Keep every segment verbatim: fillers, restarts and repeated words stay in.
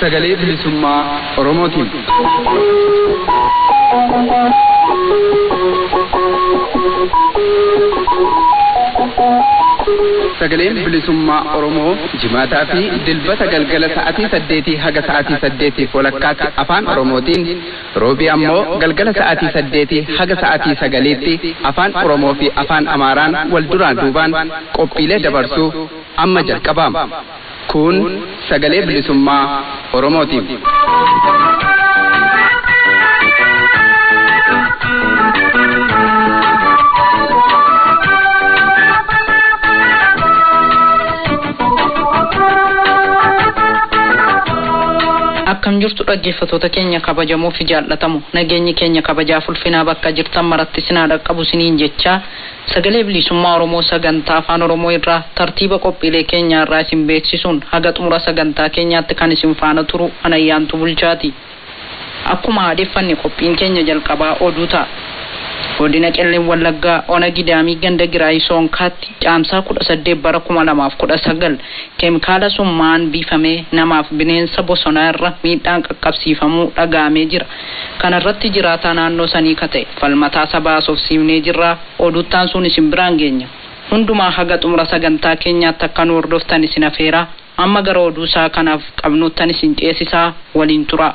سغلي بسمة روموتي سغلي بسمة رومو جماعة في دلبة غلغلة ساعتي سديتي حاجة ساعتي سديتي فولكات أفان روموتين روبي أمو غلغلة ساعتي سديتي حاجة ساعتي سغليتي أفان رومو في أفان أماران والدران دوبان قبيلة دبرسو أما جركبام كون سغلي بلسما روموتي أكم جرت رجفتو تكينيا كبجمو في جالتامو نجيني كينيا كبجا فلفنا بكا جرتا مرتسنا ركبو سنين جتشا سغلي بلسما رومو سغنتا فان رومو يرا ترتيبا قبيله كينيا راسم بيكسسون حاجات عمر سغنتا كينيا تكانسم فان ترو انا يانتو بلجاتي اكما دفني قبين كينيا جلقبا اودوتا ودينا كلين ولغا اونا غيدامي غند غراي سون كات جامسا كود سدي بركوما لماف كود سغل كيمكالا سومان بيفمه نماف بنين سبوسونار ميدان ققبسيفمو دغامي جرا كان رت جراتا نانو سني كته فالمتا سبا سوف سيمني جرا اودوتان سوني سيمبرانغينيا هندوما حاجات عمر سغنتا كينيا تكنور دوفتاني سينافيرا اما غرودو سا كانف قبنو تاني سينجيسيسا ولينتورا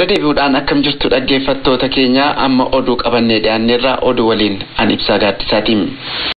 Redeebuudhaan akkam jirtu dhaggeeffattoota keenya amma oduu qabannee dhiyaanneerra oduu waliin an ibsaa gaaddisaatiim.